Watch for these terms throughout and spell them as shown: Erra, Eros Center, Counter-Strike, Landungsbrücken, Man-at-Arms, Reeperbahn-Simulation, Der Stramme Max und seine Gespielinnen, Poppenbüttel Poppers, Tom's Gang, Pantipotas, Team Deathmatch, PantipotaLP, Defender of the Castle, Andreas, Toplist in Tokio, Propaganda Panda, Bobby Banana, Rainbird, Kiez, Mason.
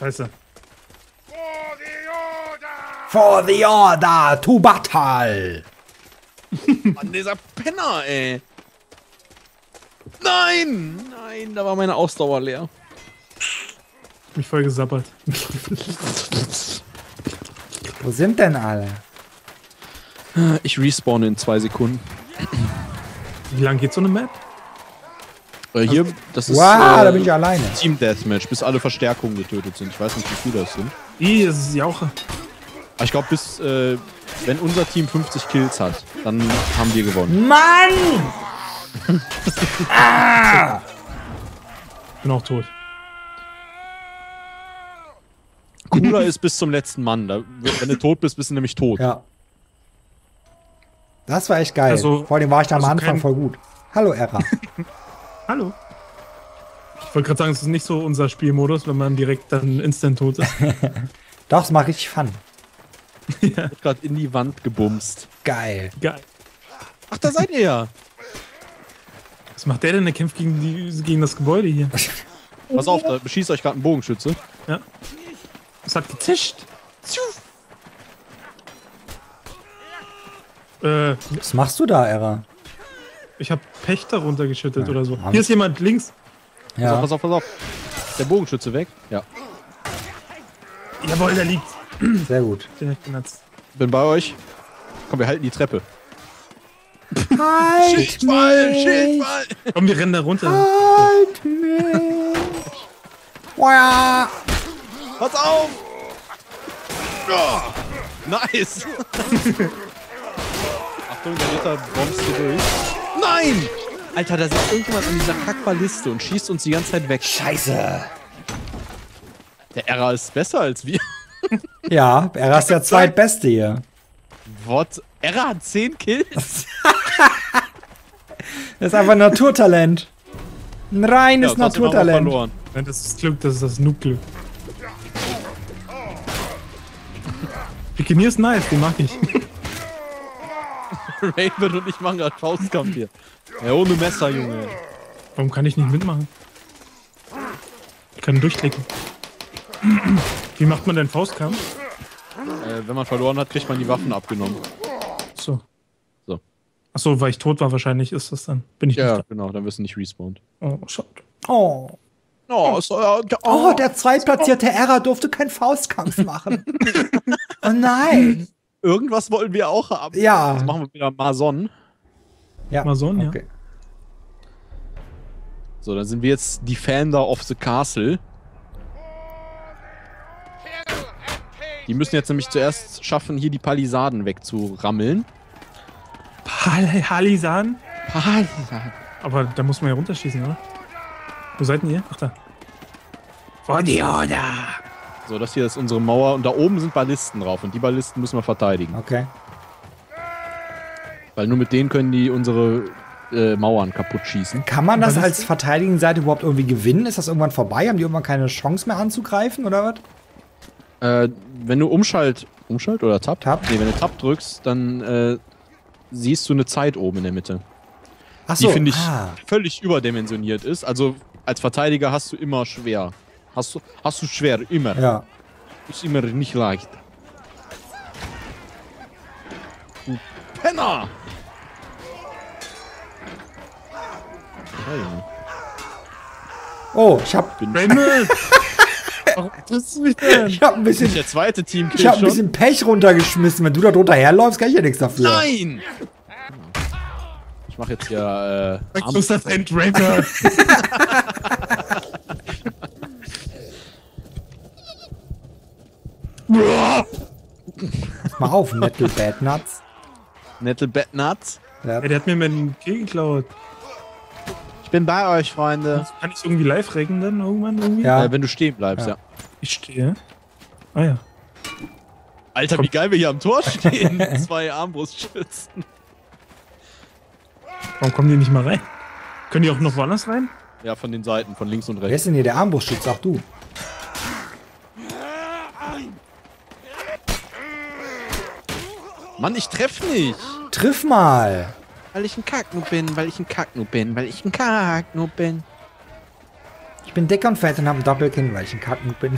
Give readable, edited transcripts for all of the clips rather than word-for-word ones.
Scheiße. For the order to battle! Mann, dieser Penner, ey! Nein! Nein, da war meine Ausdauer leer. Mich voll gesappert. Wo sind denn alle? Ich respawne in 2 Sekunden. Wie lang geht so eine Map? Hier, das ist. Wow, da bin ich alleine. Team Deathmatch, bis alle Verstärkungen getötet sind. Ich weiß nicht, wie viele das sind. Ih, das ist Jauche. Ich glaube, bis wenn unser Team 50 Kills hat, dann haben wir gewonnen. Mann! Ah! Bin auch tot. Cooler ist bis zum letzten Mann. Da, wenn du tot bist, bist du nämlich tot. Ja. Das war echt geil. Also, vor allem war ich da am Anfang voll gut. Hallo, Erra. Hallo. Ich wollte gerade sagen, es ist nicht so unser Spielmodus, wenn man direkt dann instant tot ist. Doch, es macht richtig Fun. Ich hab grad in die Wand gebumst. Geil. Geil. Ach, da seid ihr ja. Was macht der denn? Der kämpft gegen das Gebäude hier. Pass auf, da beschießt euch gerade ein Bogenschütze. Ja. Es hat gezischt. Was machst du da, Erra? Ich hab Pech darunter geschüttet oder so. Mann. Hier ist jemand links. Ja. Pass auf, pass auf, pass auf. Der Bogenschütze weg. Ja. Jawohl, der liegt. Sehr gut. Bin bei euch. Komm, wir halten die Treppe. Halt Schildball, mich. Schildball. Komm, wir rennen da runter. Halt mich. Feuer. Pass auf. Oh, nice. Achtung, der Ritter bombst hier durch. Nein! Alter, da sitzt irgendjemand an dieser Kackballiste und schießt uns die ganze Zeit weg. Scheiße. Der Erra ist besser als wir. Ja, Erra ist der zweitbeste hier. What? Erra hat 10 Kills? Das ist einfach Naturtalent. Ein reines Naturtalent. Das ist Glück, das ist das Noob-Glück. Pikenier ist nice, den mag ich. Rainbird und ich machen gerade Faustkampf hier. Ja, ohne Messer, Junge. Warum kann ich nicht mitmachen? Ich kann durchklicken. Wie macht man denn Faustkampf? Wenn man verloren hat, kriegt man die Waffen abgenommen. So. So. Achso, weil ich tot war wahrscheinlich, ist das dann. Bin ich ja, nicht genau, dann wirst du nicht respawned. Oh, schade. Oh. Oh, so, oh, der zweitplatzierte Erra durfte keinen Faustkampf machen. Oh nein. Irgendwas wollen wir auch haben. Ja. Das machen wir wieder Mason. Ja. Mason, okay. Ja. So, dann sind wir jetzt Defender of the Castle. Die müssen jetzt nämlich zuerst schaffen, hier die Palisaden wegzurammeln. Palisaden? Palisaden. Aber da muss man ja runterschießen, oder? Wo seid denn ihr? Ach da. Vor die Order. So, das hier ist unsere Mauer und da oben sind Ballisten drauf und die Ballisten müssen wir verteidigen. Okay. Weil nur mit denen können die unsere Mauern kaputt schießen. Kann man das als verteidigende Seite überhaupt irgendwie gewinnen? Ist das irgendwann vorbei? Haben die irgendwann keine Chance mehr anzugreifen oder was? Wenn du Umschalt oder Tab? Tab? Nee, wenn du Tab drückst, dann siehst du eine Zeit oben in der Mitte. Ach so, die, finde ich, völlig überdimensioniert ist. Also als Verteidiger hast du immer schwer. Hast du schwer, immer. Ja. Ist immer nicht leicht. Du Penner! Oh, ich hab... Ich hab ein bisschen, Pech runtergeschmissen. Wenn du da drunter herläufst, kann ich ja nichts dafür. Nein! Ich mach jetzt hier. Ich muss das Rainbird. Mach auf, Nettle Bad Nuts. Nettle Bad Nuts? Ja. Ey, der hat mir meinen Kill geklaut. Ich bin bei euch, Freunde. Kann ich irgendwie live regnen dann irgendwann? Irgendwie? Ja, wenn du stehen bleibst, ja. Ich stehe? Ah ja. Alter, wie geil wir hier am Tor stehen. 2 Armbrustschützen. Warum kommen die nicht mal rein? Können die auch noch woanders rein? Ja, von den Seiten, von links und rechts. Wer ist denn hier der Armbrustschütz? Ach du. Mann, ich treff nicht. Triff mal. Weil ich ein Kacknub bin, weil ich ein Kacknub bin, weil ich ein Kacknub bin. Ich bin dick und fett und hab einen Doppelkinn, weil ich ein Kackmut bin,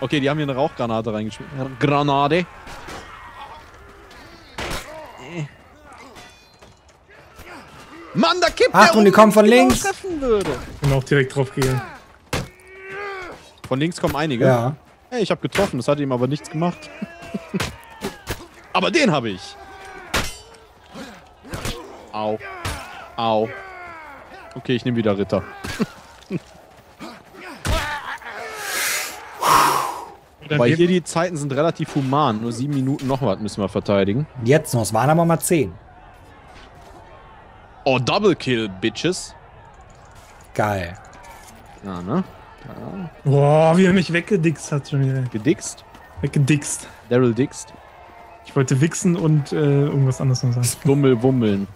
Okay, die haben hier eine Rauchgranate reingeschmissen. Granate. Mann, da kippt der um, und die kommen von links. Und auch direkt drauf gehen. Von links kommen einige. Ja. Hey, ich hab getroffen, das hat ihm aber nichts gemacht. Aber den habe ich. Au. Au. Okay, ich nehme wieder Ritter. Weil hier die Zeiten sind relativ human. Nur 7 Minuten noch was müssen wir verteidigen. Jetzt noch, es waren aber mal 10. Oh, Double Kill, Bitches. Geil. Ja, ne? Boah, wie er mich weggedixt hat schon wieder. Gedixt? Weggedixt. Daryl dixt. Ich wollte wichsen und irgendwas anderes noch sagen. Wummeln.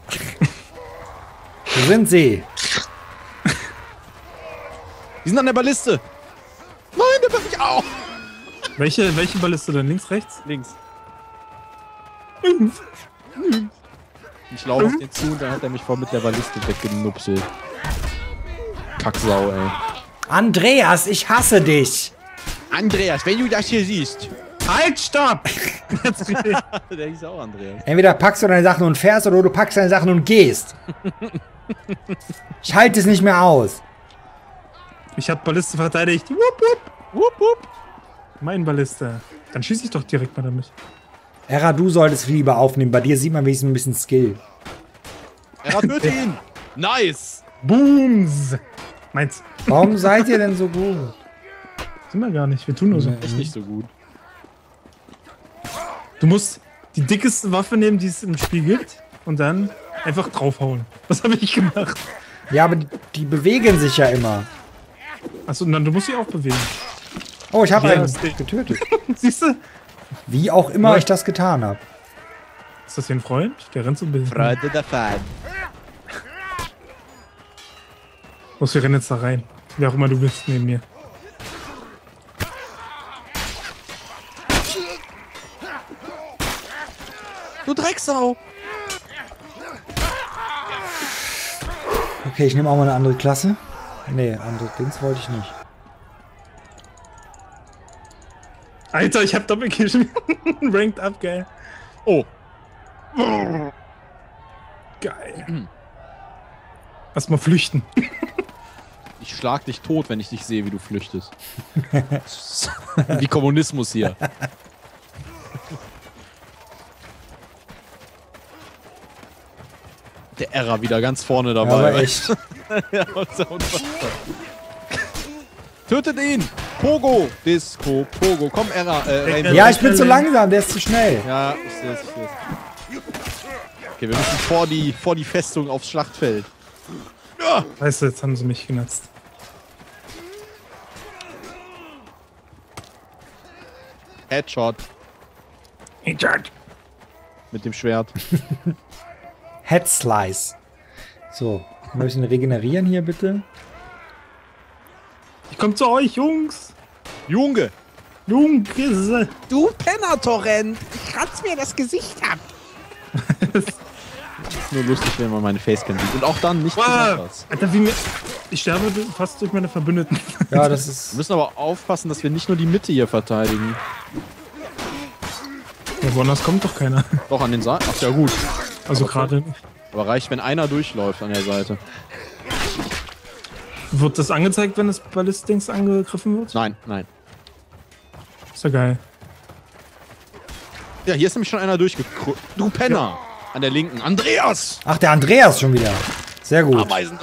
Wo sind sie? Die sind an der Balliste. Nein, der bin ich auch. Welche Balliste denn? Links, rechts? Links. Ich laufe auf den zu und dann hat er mich vor mit der Balliste weggenupselt. Kacksau, ey. Andreas, ich hasse dich. Andreas, wenn du das hier siehst. Halt, stopp! Der hieß auch Andreas. Entweder packst du deine Sachen und fährst oder du packst deine Sachen und gehst. Ich halte es nicht mehr aus. Ich hab Balliste verteidigt. Wupp. Mein Balliste. Dann schieße ich doch direkt mal damit. Erra, du solltest viel lieber aufnehmen. Bei dir sieht man wenigstens ein bisschen Skill. Erra, töte ihn! Nice! Booms! Meins. Warum seid ihr denn so gut? Sind wir gar nicht. Wir tun nur so. Echt nicht so gut. Du musst die dickeste Waffe nehmen, die es im Spiel gibt, und dann einfach draufhauen. Was habe ich gemacht? Ja, aber die bewegen sich ja immer. Achso, und dann du musst sie auch bewegen. Oh, ich habe einen getötet. Siehst du? Wie auch immer ich das getan habe. Ist das hier ein Freund? Der rennt so ein bisschen. Freude der Feind. Los, wir rennen jetzt da rein. Wer auch immer du bist, neben mir. Du Drecksau! Okay, ich nehme auch mal eine andere Klasse. Nee, andere Dings wollte ich nicht. Alter, ich hab Doppelkill schon ranked up, geil. Oh. Geil. Lass mal flüchten. Ich schlag dich tot, wenn ich dich sehe, wie du flüchtest. Wie Kommunismus hier. Der Erra wieder ganz vorne dabei. Ja, aber echt. Ja, tötet ihn! Pogo! Disco, Pogo. Komm, Erra. Ja, ich bin zu langsam, der ist zu schnell. Ja, ich seh's, Okay, wir müssen vor die Festung aufs Schlachtfeld. Ja. Weißt du, jetzt haben sie mich genutzt. Headshot. Headshot. Mit dem Schwert. Head Slice. So, ein bisschen regenerieren hier bitte. Ich komme zu euch, Jungs. Junge. Du Penner-Torrent. Ich kratz mir das Gesicht ab. Das ist nur lustig, wenn man meine Facecam sieht. Und auch dann nicht besonders. Alter, ich sterbe fast durch meine Verbündeten. Ja, das ist... Wir müssen aber aufpassen, dass wir nicht nur die Mitte hier verteidigen. Ja, woanders kommt doch keiner. Doch, an den Seiten. Ach ja, gut. Also gerade. Aber reicht, wenn einer durchläuft an der Seite. Wird das angezeigt, wenn das Ballistdings angegriffen wird? Nein. Ist ja geil. Ja, hier ist nämlich schon einer durchgekrückt. Du Penner! Ja. An der linken. Andreas! Ach, der Andreas schon wieder. Sehr gut. Ameisen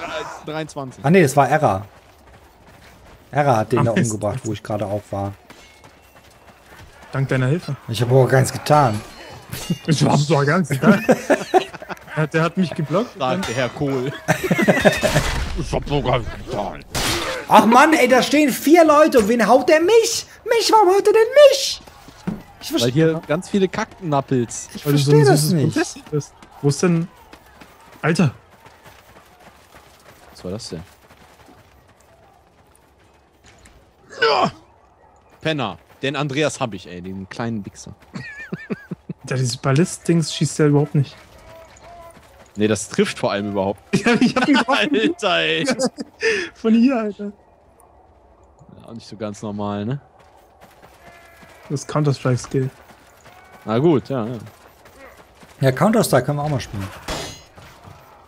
23. Ah, ne, das war Erra. Erra hat den da umgebracht, wo ich gerade auch war. Dank deiner Hilfe. Ich habe auch gar nichts getan. Ich war so ganz klar. Der hat mich geblockt. Nein, der Herr Kohl. Ich hab sogar getan. Ach Mann, ey, da stehen 4 Leute. Und wen haut der mich? Warum haut er denn mich? Ich verstehe. Weil hier ganz viele Kacknappels. Ich verstehe so das nicht. Prozess. Wo ist denn... Alter. Was war das denn? Ja. Penner. Den Andreas hab ich, ey. Den kleinen Wichser. Ja, dieses Ballist-Dings schießt ja überhaupt nicht. Nee, das trifft vor allem überhaupt. Ja, ich hab ihn getroffen. Alter, ey. Von hier, Alter. Ja, auch nicht so ganz normal, ne? Das Counter-Strike-Skill. Na gut, ja. Ja, Counter-Strike können wir auch mal spielen.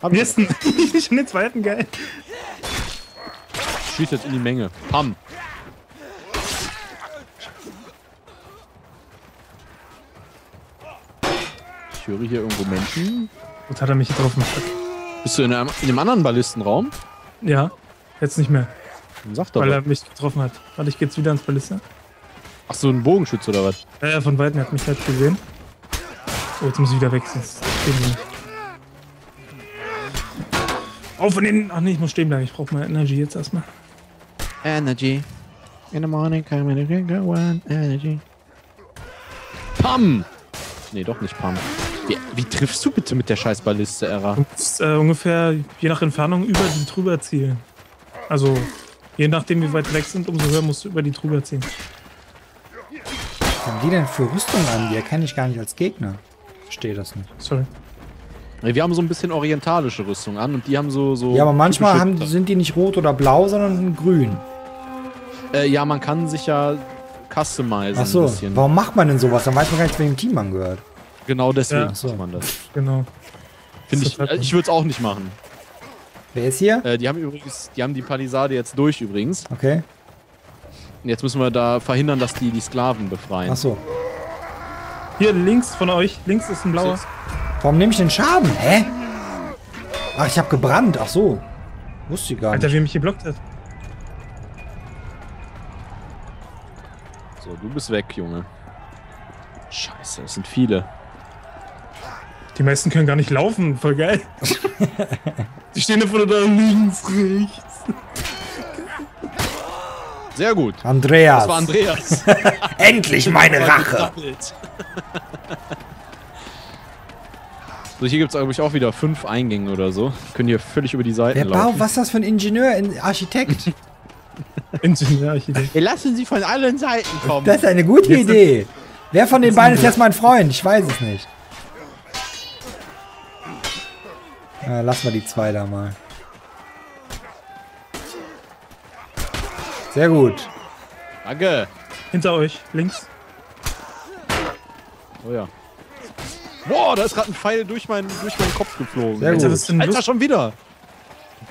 Am nächsten. Schon den zweiten, geil. Schießt jetzt in die Menge. Pam. Ich höre hier irgendwo Menschen. Jetzt hat er mich getroffen. Bist du in einem anderen Ballistenraum? Ja, jetzt nicht mehr. Sag doch. Weil er mich getroffen hat. Warte, ich gehe jetzt wieder ins Ballisten. Ach so, ein Bogenschütze oder was? Ja, von Weitem hat mich halt gesehen. Oh, jetzt muss ich wieder wechseln. Auf von innen. Ach nee, ich muss stehen bleiben. Ich brauche mal Energy jetzt erstmal. Energy. In the morning, come in the go on. Energy. Pam! Nee, doch nicht Pam. Wie triffst du bitte mit der Scheißballiste, Erra? Du musst ungefähr, je nach Entfernung, über die drüber zielen. Also, je nachdem, wie weit weg sind, umso höher musst du über die drüber ziehen. Was haben die denn für Rüstung an? Die erkenne ich gar nicht als Gegner. Verstehe das nicht. Sorry. Wir haben so ein bisschen orientalische Rüstung an und die haben so ja, aber manchmal sind die nicht rot oder blau, sondern sind grün. Ja, man kann sich ja customizen. Ach so, ein bisschen. Warum macht man denn sowas? Dann weiß man gar nicht, zu welchem Team man gehört. Genau deswegen macht man das. Genau. Finde ich, ich würde es auch nicht machen. Wer ist hier? Die haben übrigens, die Palisade jetzt durch übrigens. Okay. Und jetzt müssen wir da verhindern, dass die Sklaven befreien. Ach so. Hier links von euch, links ist ein blauer. Warum nehme ich den Schaden? Hä? Ach, ich habe gebrannt. Ach so. Wusste ich gar nicht. Alter, wer mich geblockt hat. So, du bist weg, Junge. Scheiße, es sind viele. Die meisten können gar nicht laufen, voll geil. Die stehen da vorne da links, rechts. Sehr gut. Andreas. Das war Andreas. Endlich meine Rache. So, hier gibt es eigentlich auch wieder 5 Eingänge oder so. Wir können hier völlig über die Seiten laufen. Wow, was ist das für ein Ingenieur, ein Architekt? Ingenieur, Architekt. Wir lassen sie von allen Seiten kommen. Das ist eine gute Idee. Wer von den beiden ist jetzt mein Freund? Ich weiß es nicht. Lass mal die zwei da mal. Sehr gut. Danke. Hinter euch, links. Oh ja. Boah, da ist gerade ein Pfeil durch meinen Kopf geflogen. Sehr gut. Alter, schon wieder.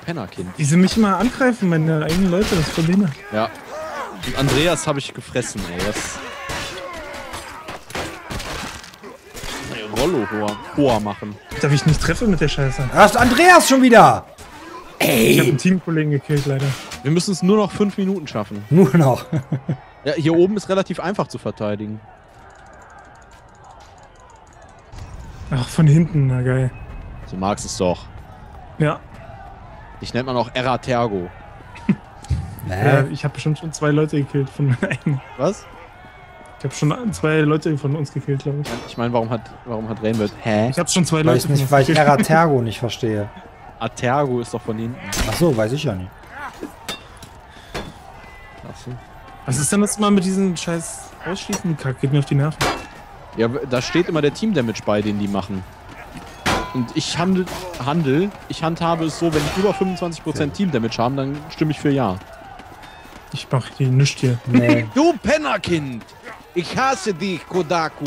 Pennerkind. Die sind mich immer angreifen, meine eigenen Leute, das verlieren. Ja. Und Andreas habe ich gefressen, ey. Das Rollo-Hoher machen. Darf ich nicht treffen mit der Scheiße? Da ist Andreas schon wieder! Ey! Ich hab einen Teamkollegen gekillt, leider. Wir müssen es nur noch 5 Minuten schaffen. Nur noch. Ja, hier oben ist relativ einfach zu verteidigen. Ach, von hinten, na geil. Du magst es doch. Ja. Ich nennt man auch Erra Tergo. Ja, ich hab bestimmt schon 2 Leute gekillt von meinen eigenen. Was? Ich habe schon 2 Leute von uns gekillt, glaube ich. Ich meine, warum hat Rainbird... Hä? Ich habe schon 2 Leute gekillt. Weil ich Erra Tergo nicht verstehe. Atergo ist doch von hinten. Ach so, weiß ich ja nicht. Klasse. Was ist denn das mal mit diesen scheiß Ausschließen? Kack, geht mir auf die Nerven. Ja, da steht immer der Team Damage bei, den die machen. Und ich handhabe es so, wenn ich über 25% okay. Team Damage haben, dann stimme ich für ja. Ich mach hier nichts hier. Nee. Du Pennerkind! Ich hasse dich, Kodaku!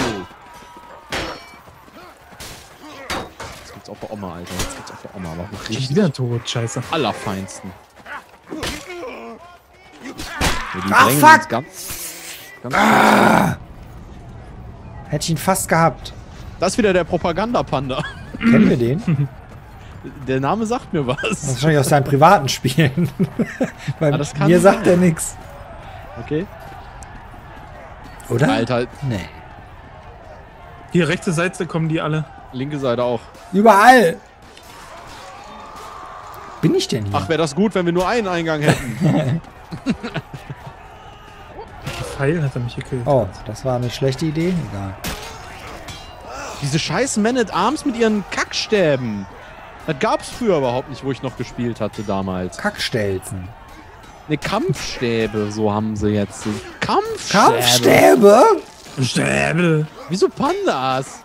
Jetzt gibt's auch für Oma, Alter. Jetzt gibt's auch für Oma, aber richtig. Wieder tot, scheiße. Allerfeinsten. Ach, fuck! Ganz ah! Hätte ich ihn fast gehabt. Das ist wieder der Propaganda Panda. Kennen wir den? Der Name sagt mir was. Das ist wahrscheinlich aus seinen privaten Spielen. Bei mir sagt er nichts. Okay. Oder? Alter. Nee. Hier, rechte Seite kommen die alle. Linke Seite auch. Überall! Bin ich denn hier? Ach, wäre das gut, wenn wir nur einen Eingang hätten. Pfeil hat er mich gekillt. Oh, das war eine schlechte Idee? Egal. Diese scheiß Man-at-Arms mit ihren Kackstäben. Das gab's früher überhaupt nicht, wo ich noch gespielt hatte damals. Kackstelzen. Ne, Kampfstäbe, so haben sie jetzt. Kampfstäbe? Kampfstäbe? Stäbe. Wieso Pandas?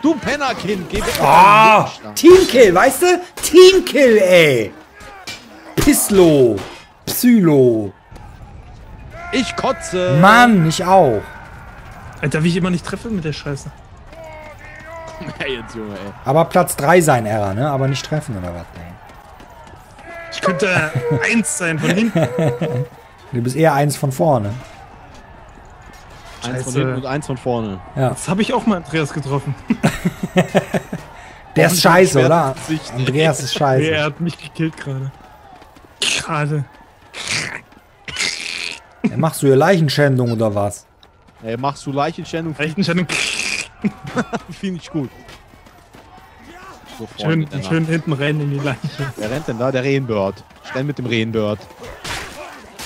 Du Pennerkind, geh weg. Ah, Teamkill, weißt du? Teamkill, ey. Pislo. Psylo. Ich kotze. Mann, ich auch. Alter, wie ich immer nicht treffe mit der Scheiße. Komm her jetzt, Junge, ey. Aber Platz 3 sein, Erra, ne? Aber nicht treffen, oder was? Ey. Ich könnte 1 sein von hinten. Du bist eher 1 von vorne. 1 von hinten und 1 von vorne. Ja. Das habe ich auch mal Andreas getroffen. Der ist scheiße, oder? Andreas ist scheiße. Nee, er hat mich gekillt gerade. Gerade. Hey, machst du hier Leichenschändung oder was? Ey, machst du Leichenschändung? Leichenschändung. Finde ich gut. So, Freunde, schön hinten rennen in die Leiche. Wer rennt denn da? Der Rainbird. Ich renn mit dem Rainbird.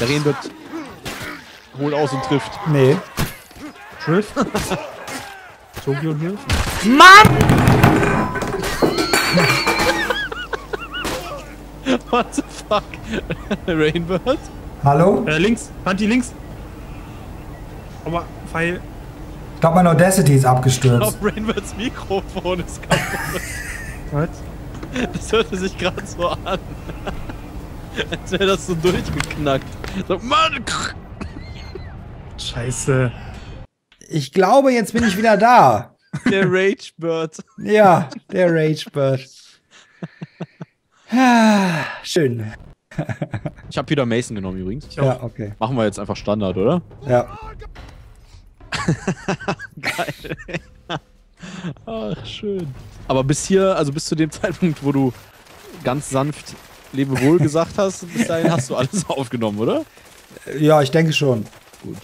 Der Rainbird holt aus und trifft. Nee. Trifft? Tokio hilft? Mann! What the fuck? Rainbird? Hallo? Links. Panti, links. Aber, Pfeil. Ich glaube, mein Audacity ist abgestürzt. Ich glaube, Rainbirds Mikrofon ist kaputt. Was? Das hörte sich gerade so an. Als wäre das so durchgeknackt. So, Mann! Scheiße. Ich glaube, jetzt bin ich wieder da. Der Ragebird. Ja, der Ragebird. Schön. Ich habe wieder Mason genommen übrigens. Ja, okay. Machen wir jetzt einfach Standard, oder? Ja. Geil. Ach, schön. Aber bis hier, also bis zu dem Zeitpunkt, wo du ganz sanft Lebewohl gesagt hast, bis dahin hast du alles aufgenommen, oder? Ja, ich denke schon. Gut.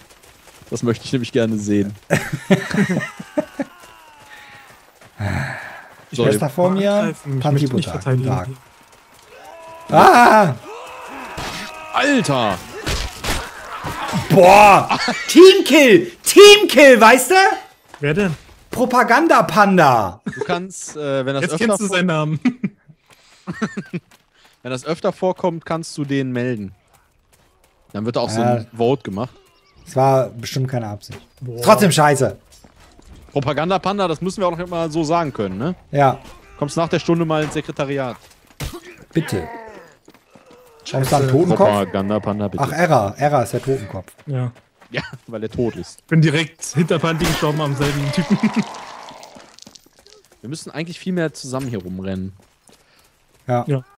Das möchte ich nämlich gerne sehen. Ich weiß da vor mir Pantipota. Ah! Alter! Boah! Teamkill! Teamkill, weißt du? Wer denn? Propaganda Panda! Du kannst, wenn das jetzt öfter kennst du seinen Namen. Wenn das öfter vorkommt, kannst du den melden. Dann wird auch so ein Vote gemacht. Das war bestimmt keine Absicht. Boah. Trotzdem scheiße. Propaganda Panda, das müssen wir auch noch immer so sagen können, ne? Ja. Kommst nach der Stunde mal ins Sekretariat. Bitte. Scheiße. Ist Totenkopf? Propaganda Panda, bitte. Ach, Erra. Erra ist der Totenkopf. Ja. Ja, weil er tot ist. Ich bin direkt hinter Panti gestorben am selben Typen. Wir müssen eigentlich viel mehr zusammen hier rumrennen. Ja. Ja.